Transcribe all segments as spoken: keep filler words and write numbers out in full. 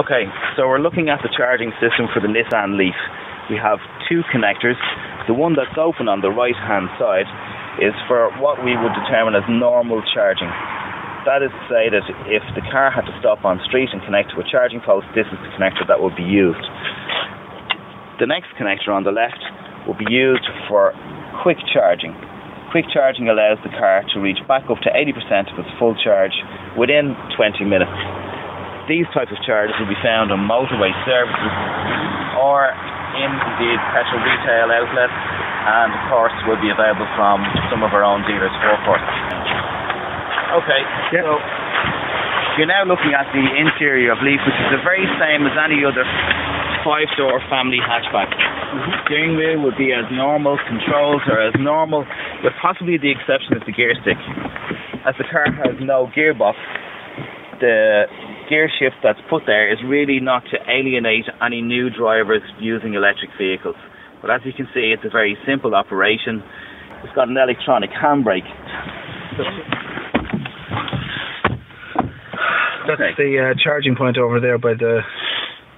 Okay, so we're looking at the charging system for the Nissan Leaf. We have two connectors. The one that's open on the right hand side is for what we would determine as normal charging. That is to say that if the car had to stop on street and connect to a charging post, this is the connector that would be used. The next connector on the left will be used for quick charging. Quick charging allows the car to reach back up to eighty percent of its full charge within twenty minutes. These types of chargers will be found on motorway services or in the petrol retail outlets, and of course will be available from some of our own dealers' forecourts. Okay, yep. So you're now looking at the interior of Leaf, which is the very same as any other five-door family hatchback. Mm-hmm. Steering wheel would be as normal, controls are as normal, with possibly the exception of the gear stick. As the car has no gearbox, the gear shift that's put there is really not to alienate any new drivers using electric vehicles. But as you can see, it's a very simple operation. It's got an electronic handbrake. That's okay. The uh, charging point over there by the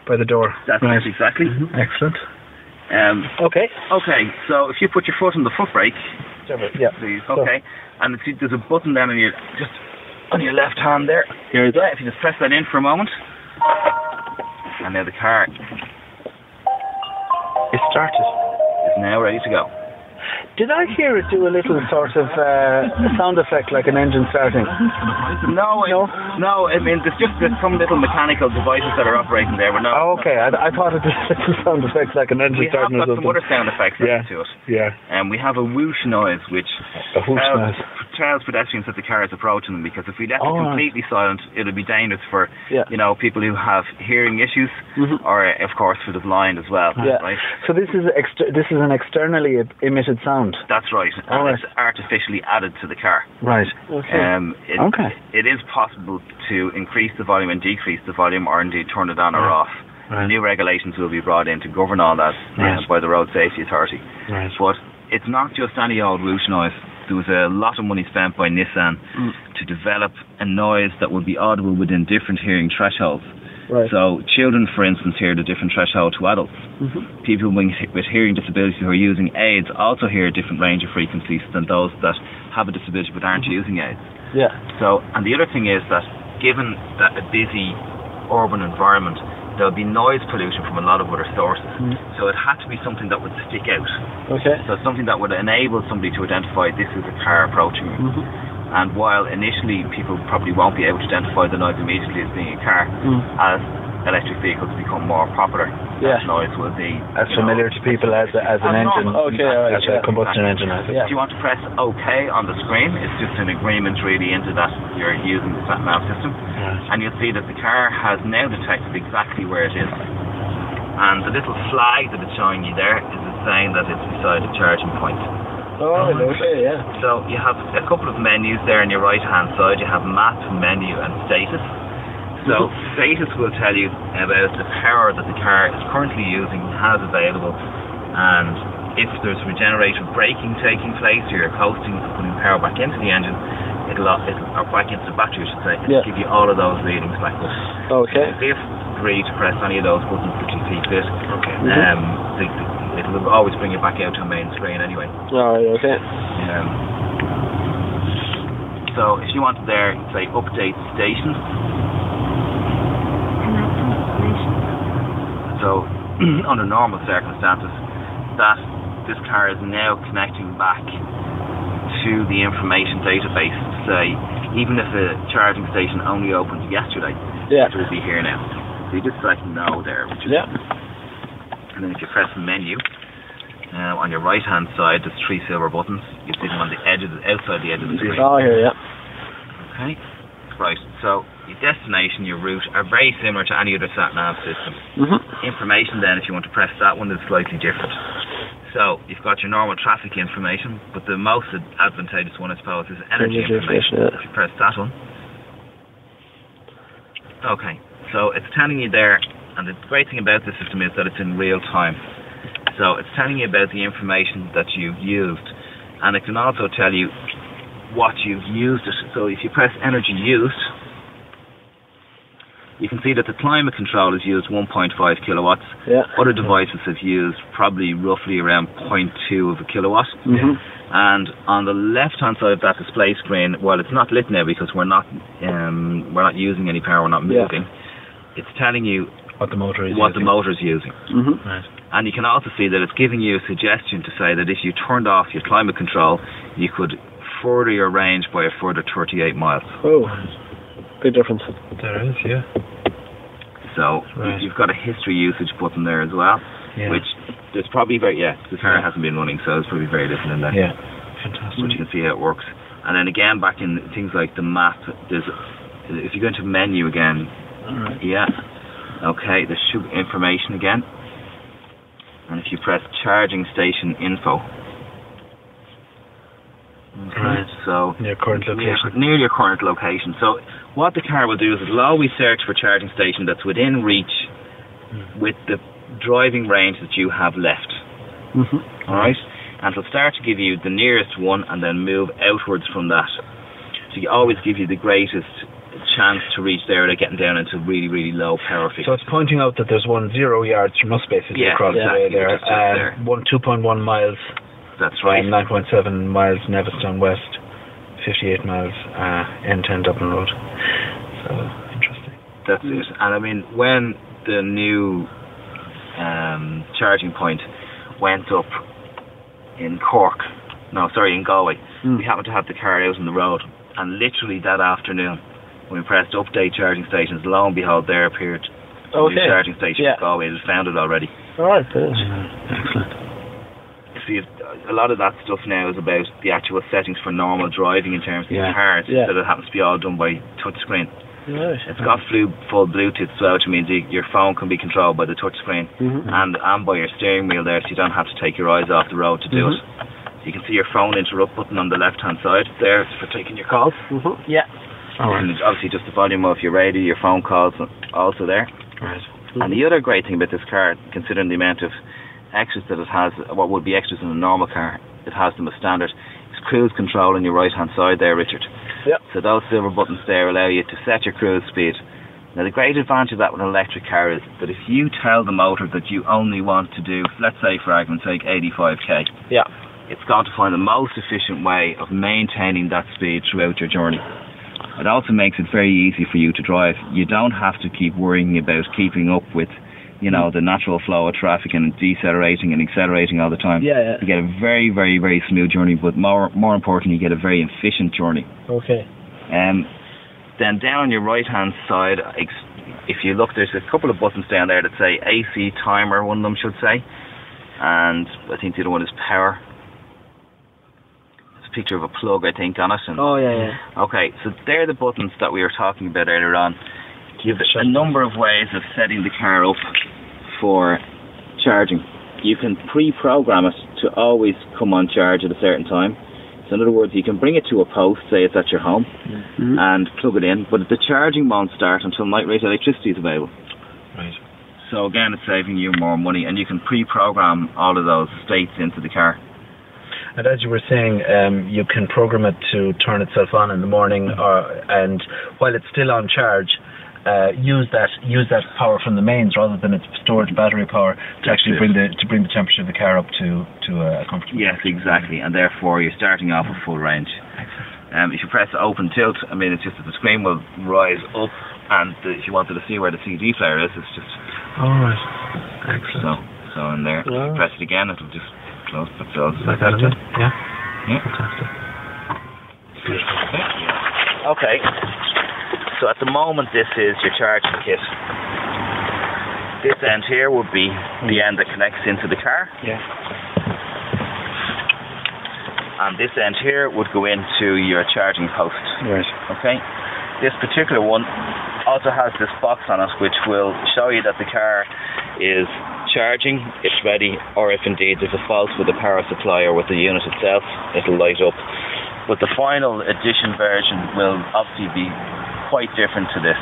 by the door. That's right, exactly. Mm-hmm. Excellent. Um, okay. Okay. So if you put your foot on the foot brake, yeah, please. Okay. So. And it's, there's a button down on your just. on your left hand there. Here is that. If you just press that in for a moment, and now the car is started. It's now ready to go. Did I hear it do a little sort of uh, sound effect like an engine starting? No, it, no, no. I mean, there's just there's some little mechanical devices that are operating there. We're not. Oh, okay. I, I thought it was a little sound effect like an engine we starting. We have got some other sound effects yeah. to it. Yeah. And um, we have a whoosh noise, which. A whoosh um, noise. Tells pedestrians that the car is approaching them, because if we left oh, it completely right. silent, it would be dangerous for yeah. you know people who have hearing issues, mm-hmm. or of course for the blind as well. Yeah. Right? So this is ex- this is an externally emitted sound. That's right, oh, and right. it's artificially added to the car. Right. Okay. Um, it, okay. It is possible to increase the volume and decrease the volume, or indeed turn it on right. or off. Right. New regulations will be brought in to govern all that right. uh, by the Road Safety Authority. Right. But it's not just any old whoosh noise. There was a lot of money spent by Nissan mm. to develop a noise that would be audible within different hearing thresholds. Right. So children, for instance, hear the different threshold to adults. Mm-hmm. People with hearing disabilities who are using aids also hear a different range of frequencies than those that have a disability but aren't mm-hmm. using aids. Yeah. So, and the other thing is that given that a busy urban environment, there'll be noise pollution from a lot of other sources. Mm. So it had to be something that would stick out. Okay. So something that would enable somebody to identify this is a car approaching me. Mm-hmm. And while initially people probably won't be able to identify the noise immediately as being a car, mm. as electric vehicles become more popular, yeah. that noise will be... As familiar know, to people as, a, as an engine, okay, right, as yeah. a combustion and, engine. Yeah. If you want to press OK on the screen, it's just an agreement really into that you're using the sat nav system. And you'll see that the car has now detected exactly where it is. And the little flag that it's showing you there is a sign that it's beside a charging point. Oh, okay, yeah. So you have a couple of menus there on your right-hand side. You have map, menu, and status. So status will tell you about the power that the car is currently using, has available, and if there's regenerative braking taking place, or you're coasting, putting power back into the engine, It'll, it'll, or back into the battery, I should say, it'll yeah. give you all of those readings like this. Okay. If you agree to press any of those buttons that you see fit, okay. mm-hmm. um, the, the, it'll always bring you back out to the main screen anyway. Alright, okay. Um, so if you want there, say update station. So, under normal circumstances, that this car is now connecting back to the information database to say, even if a charging station only opened yesterday, yeah. it will be here now. So you just select no there, which is, yeah. and then if you press menu, uh, on your right hand side there's three silver buttons. You see them on the edge of the, outside the edge of the screen. Oh, here, yeah. Okay. Right, so your destination, your route are very similar to any other sat nav system. Mm-hmm. Information then, if you want to press that one, is slightly different. So, you've got your normal traffic information, but the most advantageous one, I suppose, is energy, energy information. Yeah. If you press that one. Okay, so it's telling you there, and the great thing about this system is that it's in real time. So, it's telling you about the information that you've used, and it can also tell you what you've used it. So, if you press energy used, you can see that the climate control has used one point five kilowatts. Yeah. Other devices have used probably roughly around zero point two of a kilowatt. Mm-hmm. And on the left-hand side of that display screen, while it's not lit now because we're not um, we're not using any power, we're not moving. Yeah. It's telling you what the motor is what using. the motor is using. Mm-hmm. Right. And you can also see that it's giving you a suggestion to say that if you turned off your climate control, you could further your range by a further thirty-eight miles. Oh. Big difference. There is, yeah. So right. You've got a history usage button there as well, yeah. Which there's probably very yeah. The car yeah. hasn't been running, so there's probably very little in there. Yeah, fantastic. But you can see how it works. And then again, back in things like the map, there's if you go into menu again, all right. Yeah, okay, there should be information again. And if you press charging station info. Okay. Right. So near current location. Near, near your current location. So what the car will do is it'll always search for a charging station that's within reach mm. with the driving range that you have left. Mm-hmm. All right. And it'll start to give you the nearest one and then move outwards from that. So you always give you the greatest chance to reach there without getting down into really, really low power figures. So it's pointing out that there's one zero yards from us basically yeah, across exactly. the way there. Uh, there. One two point one miles. That's right. nine point seven miles Nevistown West, fifty-eight miles uh, N ten Dublin Road. So, interesting. That's it. And I mean, when the new um, charging point went up in Cork, no, sorry, in Galway, mm. we happened to have the car out on the road. And literally that afternoon, when we pressed update charging stations, lo and behold, there appeared a okay. new charging station yeah. in Galway. It was founded already. All right, good. Excellent. See, a lot of that stuff now is about the actual settings for normal driving in terms of yeah. the cars, yeah. so that it happens to be all done by touchscreen. Right. It's got full Bluetooth, so which means you, your phone can be controlled by the touchscreen mm-hmm. and, and by your steering wheel there, so you don't have to take your eyes off the road to do mm-hmm. it. So you can see your phone interrupt button on the left-hand side there for taking your calls. Mm-hmm. Yeah. All right. And obviously just the volume of your radio, your phone calls also there. Right. Mm-hmm. And the other great thing about this car, considering the amount of extras that it has, what would be extras in a normal car, it has them as standard. It's cruise control on your right hand side there, Richard. Yep. So those silver buttons there allow you to set your cruise speed. Now the great advantage of that with an electric car is that if you tell the motor that you only want to do, let's say for argument's sake, eighty-five K, yeah, it's going to find the most efficient way of maintaining that speed throughout your journey. It also makes it very easy for you to drive. You don't have to keep worrying about keeping up with, you know, the natural flow of traffic and decelerating and accelerating all the time. Yeah, yeah. You get a very, very, very smooth journey, but more more importantly, you get a very efficient journey. Okay. Um, then down on your right-hand side, if you look, there's a couple of buttons down there that say A C timer, one of them should say, and I think the other one is power. It's a picture of a plug, I think, on it. And oh, yeah, yeah. Okay, so they're the buttons that we were talking about earlier on. You have a number of ways of setting the car up for charging. You can pre-program it to always come on charge at a certain time. So in other words, you can bring it to a post, say it's at your home, mm-hmm. and plug it in, but the charging won't start until night rate electricity is available. Right. So again, it's saving you more money, and you can pre-program all of those states into the car. And as you were saying, um, you can program it to turn itself on in the morning, or, and while it's still on charge, Uh, use that use that power from the mains rather than its storage battery power to actually bring the to bring the temperature of the car up to to a comfortable. Yes, exactly, and therefore you're starting off with full range. Um, if you press open tilt, I mean, it's just that the screen will rise up, and the, if you wanted to see where the C D player is, it's just all right. Excellent. So, so in there, yeah. If you press it again, it'll just close itself like that. It? Yeah. Yeah. Fantastic. Beautiful. Okay. So at the moment, this is your charging kit. This end here would be the end that connects into the car. Yeah. And this end here would go into your charging post. Right. Okay. This particular one also has this box on it, which will show you that the car is charging, it's ready, or if indeed there's a fault with the power supply or with the unit itself, it'll light up. But the final edition version will obviously be quite different to this.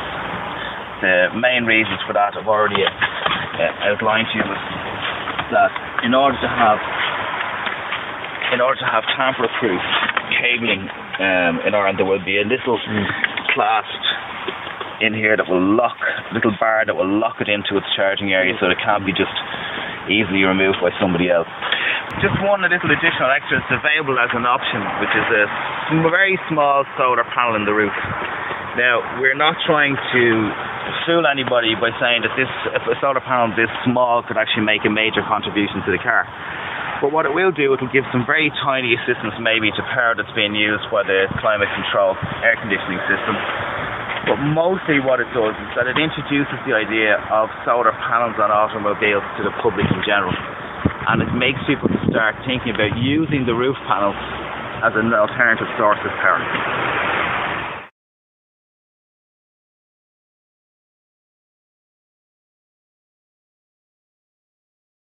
The main reasons for that I've already uh, outlined to you is that in order to have in order to have tamper-proof cabling um, in Ireland, there will be a little mm. classed in here that will lock, little bar that will lock it into its charging area so it can't be just easily removed by somebody else. Just one little additional extra that's available as an option, which is a very small solar panel in the roof. Now, we're not trying to fool anybody by saying that this, if a solar panel this small could actually make a major contribution to the car. But what it will do, it will give some very tiny assistance maybe to power that's being used by the climate control air conditioning system. But mostly what it does is that it introduces the idea of solar panels on automobiles to the public in general. And it makes people start thinking about using the roof panels as an alternative source of power.